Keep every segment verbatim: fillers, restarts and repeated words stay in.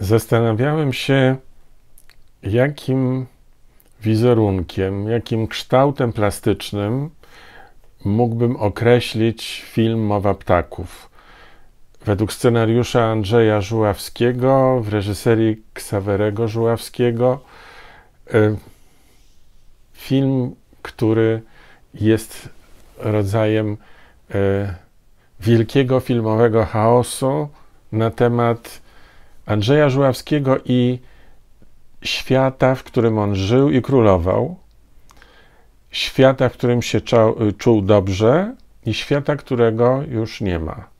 zastanawiałem się, jakim wizerunkiem, jakim kształtem plastycznym mógłbym określić film Mowa ptaków. Według scenariusza Andrzeja Żuławskiego, w reżyserii Xawerego Żuławskiego, film, który jest rodzajem wielkiego filmowego chaosu na temat Andrzeja Żuławskiego i świata, w którym on żył i królował, świata, w którym się czuł dobrze, i świata, którego już nie ma.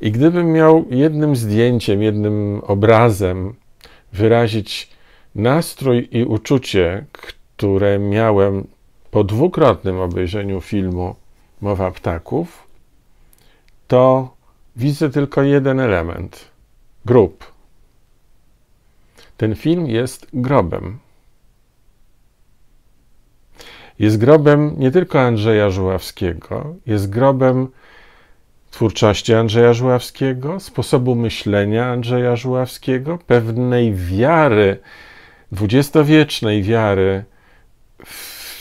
I gdybym miał jednym zdjęciem, jednym obrazem wyrazić nastrój i uczucie, które miałem po dwukrotnym obejrzeniu filmu Mowa ptaków, to widzę tylko jeden element – grób. Ten film jest grobem. Jest grobem nie tylko Andrzeja Żuławskiego, jest grobem twórczości Andrzeja Żuławskiego, sposobu myślenia Andrzeja Żuławskiego, pewnej wiary, dwudziestowiecznej wiary w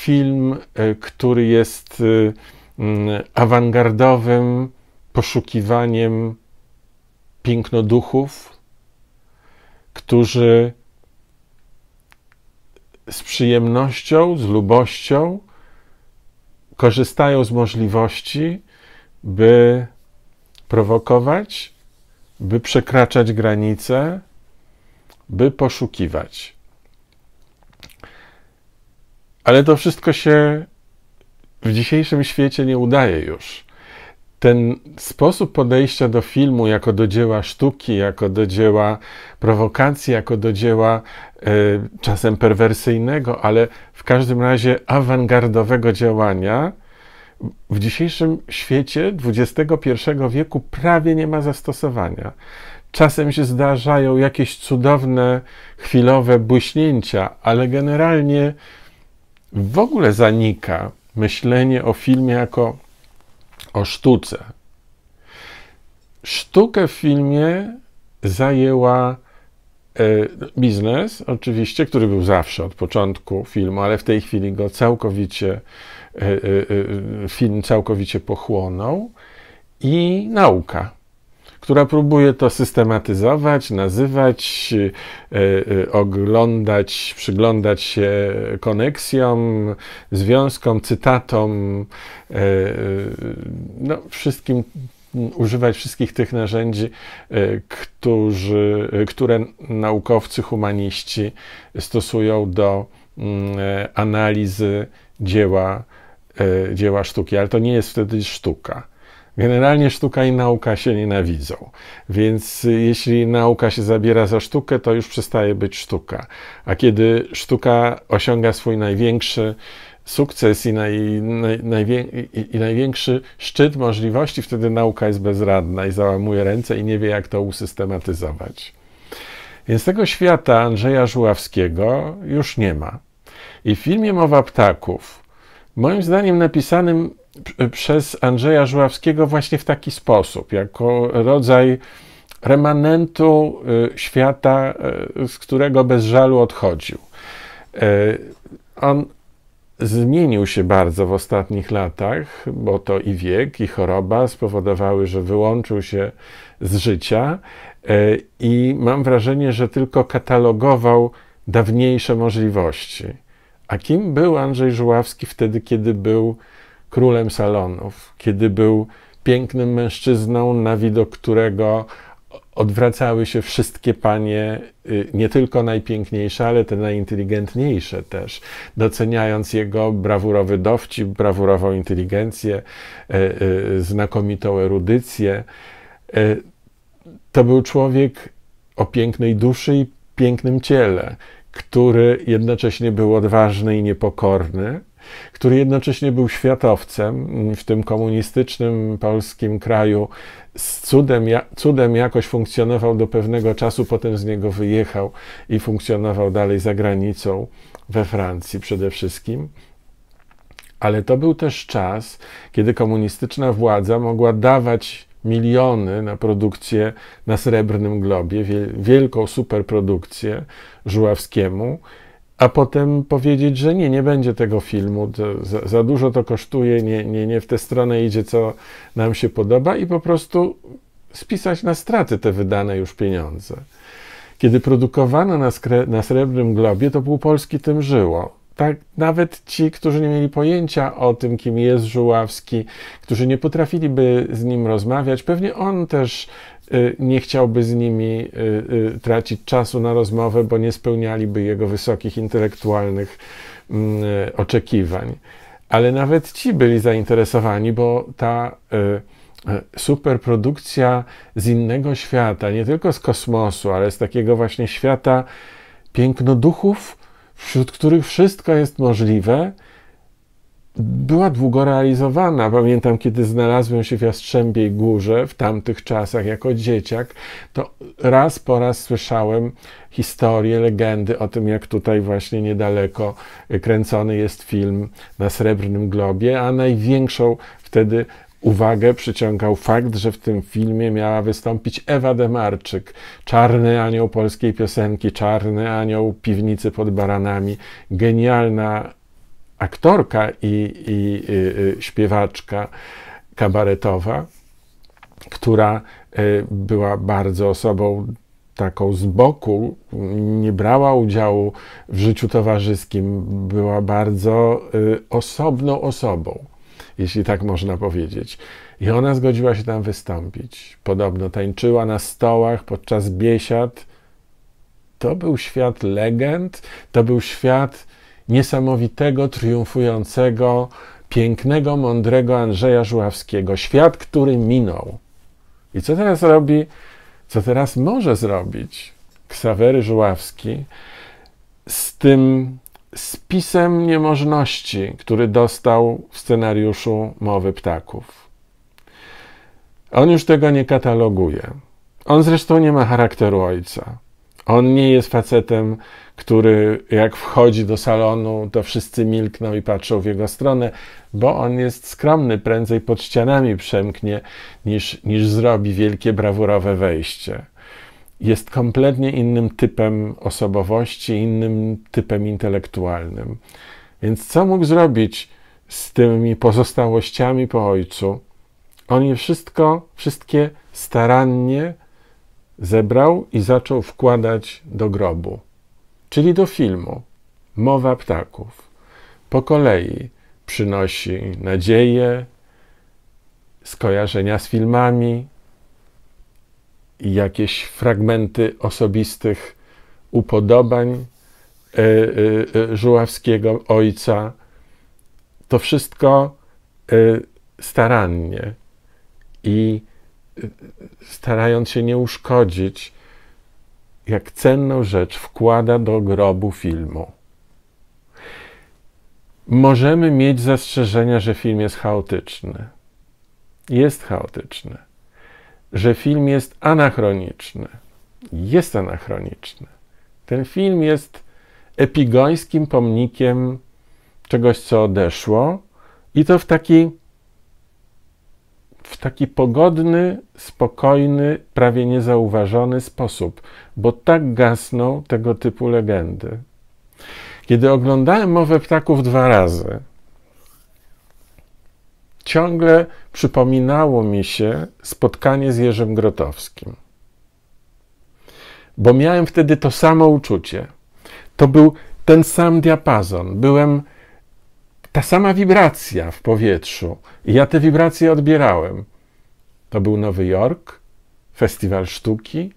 film, który jest awangardowym poszukiwaniem piękno duchów, którzy z przyjemnością, z lubością korzystają z możliwości, by prowokować, by przekraczać granice, by poszukiwać. Ale to wszystko się w dzisiejszym świecie nie udaje już. Ten sposób podejścia do filmu jako do dzieła sztuki, jako do dzieła prowokacji, jako do dzieła y, czasem perwersyjnego, ale w każdym razie awangardowego działania w dzisiejszym świecie dwudziestego pierwszego wieku prawie nie ma zastosowania. Czasem się zdarzają jakieś cudowne, chwilowe błyśnięcia, ale generalnie w ogóle zanika myślenie o filmie jako o sztuce. Sztukę w filmie zajęła y, biznes, oczywiście, który był zawsze od początku filmu, ale w tej chwili go całkowicie, y, y, film całkowicie pochłonął, i nauka, która próbuje to systematyzować, nazywać, y, y, oglądać, przyglądać się koneksjom, związkom, cytatom, y, no, wszystkim, używać wszystkich tych narzędzi, y, którzy, y, które naukowcy, humaniści stosują do y, analizy dzieła, y, dzieła sztuki, ale to nie jest wtedy sztuka. Generalnie sztuka i nauka się nienawidzą, więc jeśli nauka się zabiera za sztukę, to już przestaje być sztuka. A kiedy sztuka osiąga swój największy sukces i, naj, naj, najwię, i, i największy szczyt możliwości, wtedy nauka jest bezradna i załamuje ręce i nie wie, jak to usystematyzować. Więc tego świata Andrzeja Żuławskiego już nie ma. I w filmie Mowa ptaków, moim zdaniem napisanym przez Andrzeja Żuławskiego właśnie w taki sposób, jako rodzaj remanentu świata, z którego bez żalu odchodził. On zmienił się bardzo w ostatnich latach, bo to i wiek, i choroba spowodowały, że wyłączył się z życia, i mam wrażenie, że tylko katalogował dawniejsze możliwości. A kim był Andrzej Żuławski wtedy, kiedy był królem salonów, kiedy był pięknym mężczyzną, na widok którego odwracały się wszystkie panie, nie tylko najpiękniejsze, ale te najinteligentniejsze też, doceniając jego brawurowy dowcip, brawurową inteligencję, znakomitą erudycję. To był człowiek o pięknej duszy i pięknym ciele, który jednocześnie był odważny i niepokorny, który jednocześnie był światowcem w tym komunistycznym polskim kraju, z cudem, cudem jakoś funkcjonował do pewnego czasu, potem z niego wyjechał i funkcjonował dalej za granicą, we Francji przede wszystkim. Ale to był też czas, kiedy komunistyczna władza mogła dawać miliony na produkcję na Srebrnym Globie, wielką superprodukcję Żuławskiemu, a potem powiedzieć, że nie, nie będzie tego filmu, za, za dużo to kosztuje, nie, nie, nie w tę stronę idzie, co nam się podoba i po prostu spisać na straty te wydane już pieniądze. Kiedy produkowano na, na Srebrnym Globie, to pół Polski tym żyło. Tak, nawet ci, którzy nie mieli pojęcia o tym, kim jest Żuławski, którzy nie potrafiliby z nim rozmawiać, pewnie on też y, nie chciałby z nimi y, y, tracić czasu na rozmowę, bo nie spełnialiby jego wysokich intelektualnych y, oczekiwań. Ale nawet ci byli zainteresowani, bo ta y, superprodukcja z innego świata, nie tylko z kosmosu, ale z takiego właśnie świata pięknoduchów, wśród których wszystko jest możliwe, była długo realizowana. Pamiętam, kiedy znalazłem się w Jastrzębiej Górze w tamtych czasach jako dzieciak, to raz po raz słyszałem historie, legendy o tym, jak tutaj właśnie niedaleko kręcony jest film na Srebrnym Globie, a największą wtedy uwagę przyciągał fakt, że w tym filmie miała wystąpić Ewa Demarczyk, czarny anioł polskiej piosenki, czarny anioł piwnicy pod baranami, genialna aktorka i, i y, śpiewaczka kabaretowa, która y, była bardzo osobą taką z boku, nie brała udziału w życiu towarzyskim, była bardzo y, osobną osobą, jeśli tak można powiedzieć. I ona zgodziła się tam wystąpić. Podobno tańczyła na stołach podczas biesiad. To był świat legend, to był świat niesamowitego, triumfującego, pięknego, mądrego Andrzeja Żuławskiego. Świat, który minął. I co teraz robi, co teraz może zrobić Xawery Żuławski z tym spisem niemożności, który dostał w scenariuszu Mowy ptaków? On już tego nie kataloguje. On zresztą nie ma charakteru ojca. On nie jest facetem, który jak wchodzi do salonu, to wszyscy milkną i patrzą w jego stronę, bo on jest skromny, prędzej pod ścianami przemknie, niż, niż zrobi wielkie, brawurowe wejście. Jest kompletnie innym typem osobowości, innym typem intelektualnym. Więc co mógł zrobić z tymi pozostałościami po ojcu? On je wszystko, wszystkie starannie zebrał i zaczął wkładać do grobu, czyli do filmu Mowa ptaków. Po kolei przynosi nadzieję, skojarzenia z filmami, jakieś fragmenty osobistych upodobań y, y, Żuławskiego, ojca. To wszystko y, starannie i y, starając się nie uszkodzić, jak cenną rzecz wkłada do grobu filmu. Możemy mieć zastrzeżenia, że film jest chaotyczny. Jest chaotyczny. Że film jest anachroniczny. Jest anachroniczny. Ten film jest epigońskim pomnikiem czegoś, co odeszło i to w taki, w taki pogodny, spokojny, prawie niezauważony sposób, bo tak gasną tego typu legendy. Kiedy oglądałem Mowę ptaków dwa razy, ciągle przypominało mi się spotkanie z Jerzym Grotowskim. Bo miałem wtedy to samo uczucie. To był ten sam diapazon. Byłem ta sama wibracja w powietrzu. I ja te wibracje odbierałem. To był Nowy Jork, Festiwal Sztuki.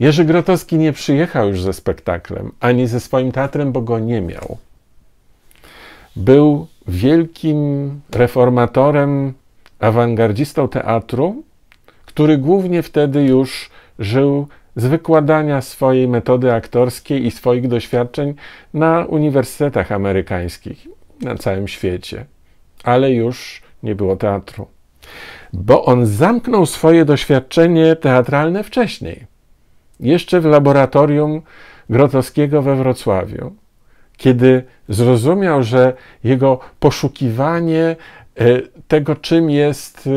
Jerzy Grotowski nie przyjechał już ze spektaklem, ani ze swoim teatrem, bo go nie miał. Był wielkim reformatorem, awangardzistą teatru, który głównie wtedy już żył z wykładania swojej metody aktorskiej i swoich doświadczeń na uniwersytetach amerykańskich, na całym świecie. Ale już nie było teatru. Bo on zamknął swoje doświadczenie teatralne wcześniej. Jeszcze w laboratorium Grotowskiego we Wrocławiu. Kiedy zrozumiał, że jego poszukiwanie tego, czym jest,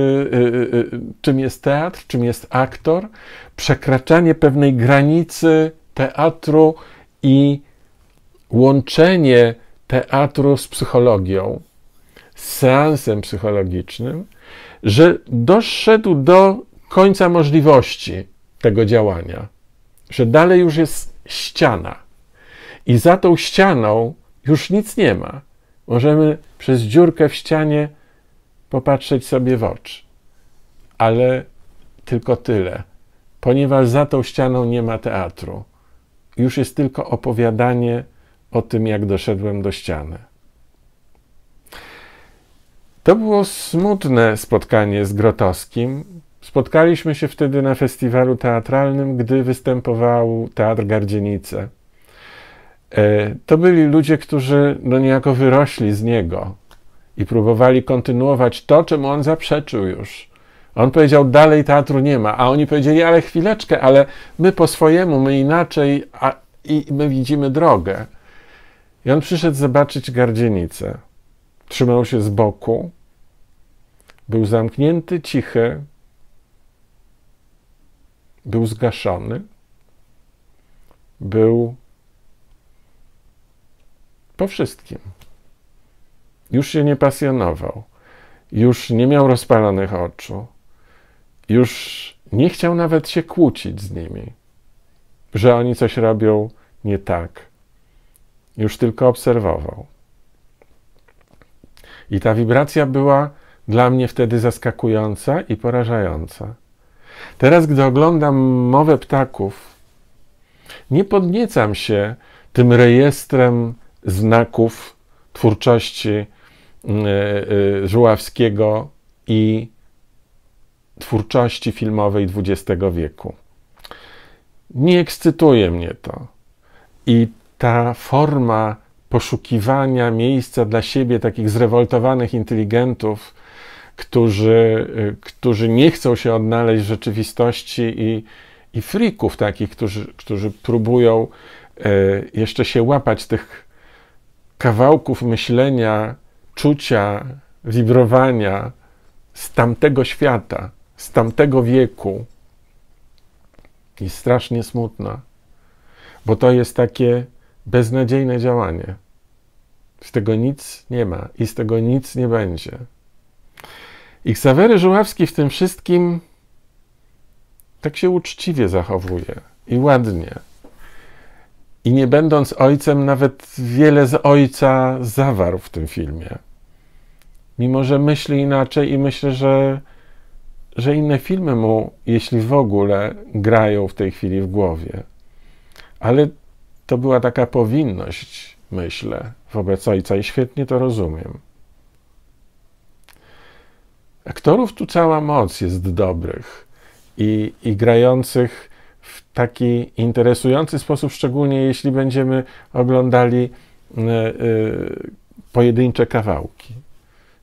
czym jest teatr, czym jest aktor, przekraczanie pewnej granicy teatru i łączenie teatru z psychologią, z seansem psychologicznym, że doszedł do końca możliwości tego działania, że dalej już jest ściana i za tą ścianą już nic nie ma. Możemy przez dziurkę w ścianie popatrzeć sobie w oczy, ale tylko tyle, ponieważ za tą ścianą nie ma teatru. Już jest tylko opowiadanie o tym, jak doszedłem do ściany. To było smutne spotkanie z Grotowskim. Spotkaliśmy się wtedy na festiwalu teatralnym, gdy występował Teatr Gardzienice. To byli ludzie, którzy no niejako wyrośli z niego i próbowali kontynuować to, czemu on zaprzeczył już. On powiedział, dalej teatru nie ma, a oni powiedzieli, ale chwileczkę, ale my po swojemu, my inaczej a, i my widzimy drogę. I on przyszedł zobaczyć Gardzienicę. Trzymał się z boku, był zamknięty, cichy, był zgaszony, był po wszystkim. Już się nie pasjonował, już nie miał rozpalonych oczu, już nie chciał nawet się kłócić z nimi, że oni coś robią nie tak. Już tylko obserwował. I ta wibracja była dla mnie wtedy zaskakująca i porażająca. Teraz, gdy oglądam Mowę ptaków, nie podniecam się tym rejestrem znaków twórczości Żuławskiego i twórczości filmowej dwudziestego wieku. Nie ekscytuje mnie to. I ta forma poszukiwania miejsca dla siebie, takich zrewoltowanych inteligentów, którzy, którzy nie chcą się odnaleźć w rzeczywistości i, i frików takich, którzy, którzy próbują jeszcze się łapać tych kawałków myślenia, czucia, wibrowania z tamtego świata, z tamtego wieku. I strasznie smutna, bo to jest takie beznadziejne działanie. Z tego nic nie ma i z tego nic nie będzie. I Xawery Żuławski w tym wszystkim tak się uczciwie zachowuje i ładnie. I nie będąc ojcem, nawet wiele z ojca zawarł w tym filmie. Mimo że myśli inaczej i myślę, że, że inne filmy mu, jeśli w ogóle, grają w tej chwili w głowie. Ale to była taka powinność, myślę, wobec ojca i świetnie to rozumiem. Aktorów tu cała moc jest dobrych i, i grających w taki interesujący sposób, szczególnie jeśli będziemy oglądali y, y, pojedyncze kawałki.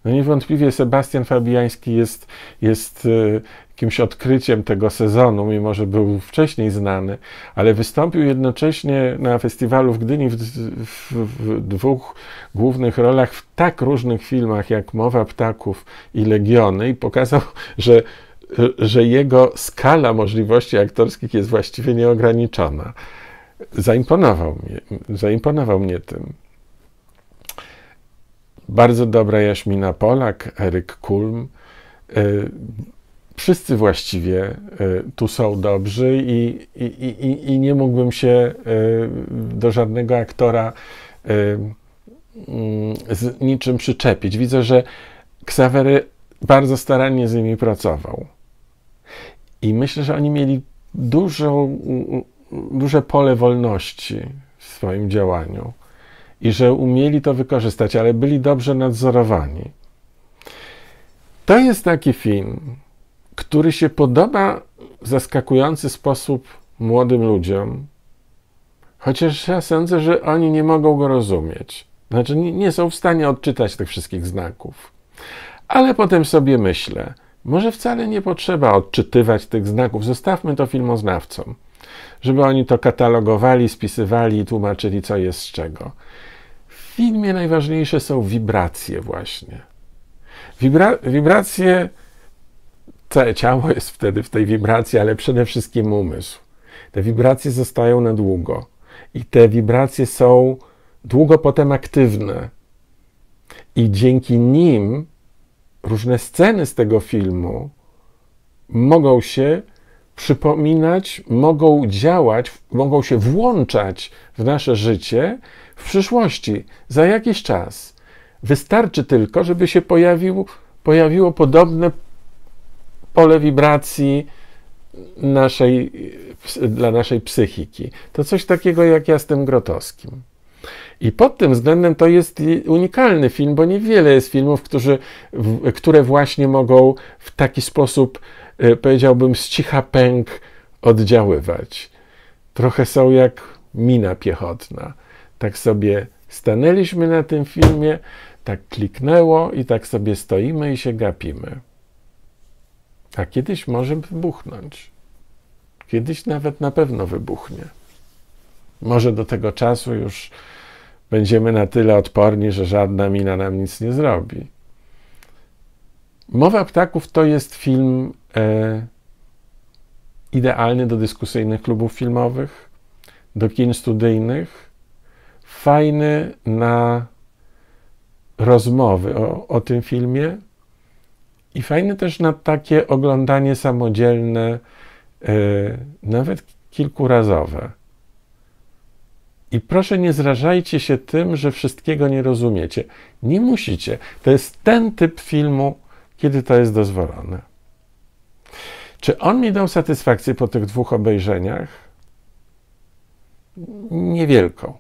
No niewątpliwie Sebastian Fabiański jest, jest y, jakimś odkryciem tego sezonu, mimo że był wcześniej znany, ale wystąpił jednocześnie na festiwalu w Gdyni w, w, w dwóch głównych rolach w tak różnych filmach jak Mowa ptaków i Legiony i pokazał, że że jego skala możliwości aktorskich jest właściwie nieograniczona. Zaimponował mnie, zaimponował mnie tym. Bardzo dobra Jaśmina Polak, Eryk Kulm. Wszyscy właściwie tu są dobrzy i, i, i, i nie mógłbym się do żadnego aktora z niczym przyczepić. Widzę, że Xawery bardzo starannie z nimi pracował. I myślę, że oni mieli dużą, duże pole wolności w swoim działaniu i że umieli to wykorzystać, ale byli dobrze nadzorowani. To jest taki film, który się podoba w zaskakujący sposób młodym ludziom, chociaż ja sądzę, że oni nie mogą go rozumieć. Znaczy nie są w stanie odczytać tych wszystkich znaków. Ale potem sobie myślę, może wcale nie potrzeba odczytywać tych znaków, zostawmy to filmoznawcom, żeby oni to katalogowali, spisywali i tłumaczyli, co jest z czego. W filmie najważniejsze są wibracje właśnie. Wibra wibracje, całe ciało jest wtedy w tej wibracji, ale przede wszystkim umysł. Te wibracje zostają na długo i te wibracje są długo potem aktywne. I dzięki nim różne sceny z tego filmu mogą się przypominać, mogą działać, mogą się włączać w nasze życie w przyszłości, za jakiś czas. Wystarczy tylko, żeby się pojawił, pojawiło podobne pole wibracji naszej, dla naszej psychiki. To coś takiego jak ja z tym Grotowskim. I pod tym względem to jest unikalny film, bo niewiele jest filmów, którzy, w, które właśnie mogą w taki sposób, powiedziałbym, z cicha pęk oddziaływać. Trochę są jak mina piechotna. Tak sobie stanęliśmy na tym filmie, tak kliknęło i tak sobie stoimy i się gapimy. A kiedyś może wybuchnąć. Kiedyś nawet na pewno wybuchnie. Może do tego czasu już będziemy na tyle odporni, że żadna mina nam nic nie zrobi. Mowa ptaków to jest film e, idealny do dyskusyjnych klubów filmowych, do kin studyjnych, fajny na rozmowy o, o tym filmie i fajny też na takie oglądanie samodzielne, e, nawet kilkurazowe. I proszę, nie zrażajcie się tym, że wszystkiego nie rozumiecie. Nie musicie. To jest ten typ filmu, kiedy to jest dozwolone. Czy on mi dał satysfakcję po tych dwóch obejrzeniach? Niewielką.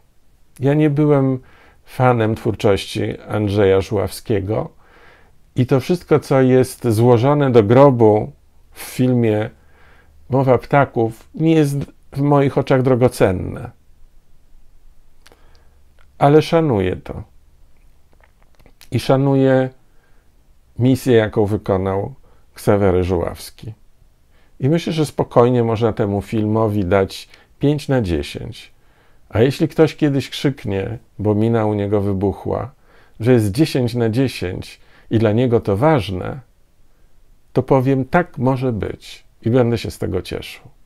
Ja nie byłem fanem twórczości Andrzeja Żuławskiego i to wszystko, co jest złożone do grobu w filmie Mowa ptaków, nie jest w moich oczach drogocenne. Ale szanuję to. I szanuję misję, jaką wykonał Xawery Żuławski. I myślę, że spokojnie można temu filmowi dać pięć na dziesięć. A jeśli ktoś kiedyś krzyknie, bo mina u niego wybuchła, że jest dziesięć na dziesięć i dla niego to ważne, to powiem, tak może być i będę się z tego cieszył.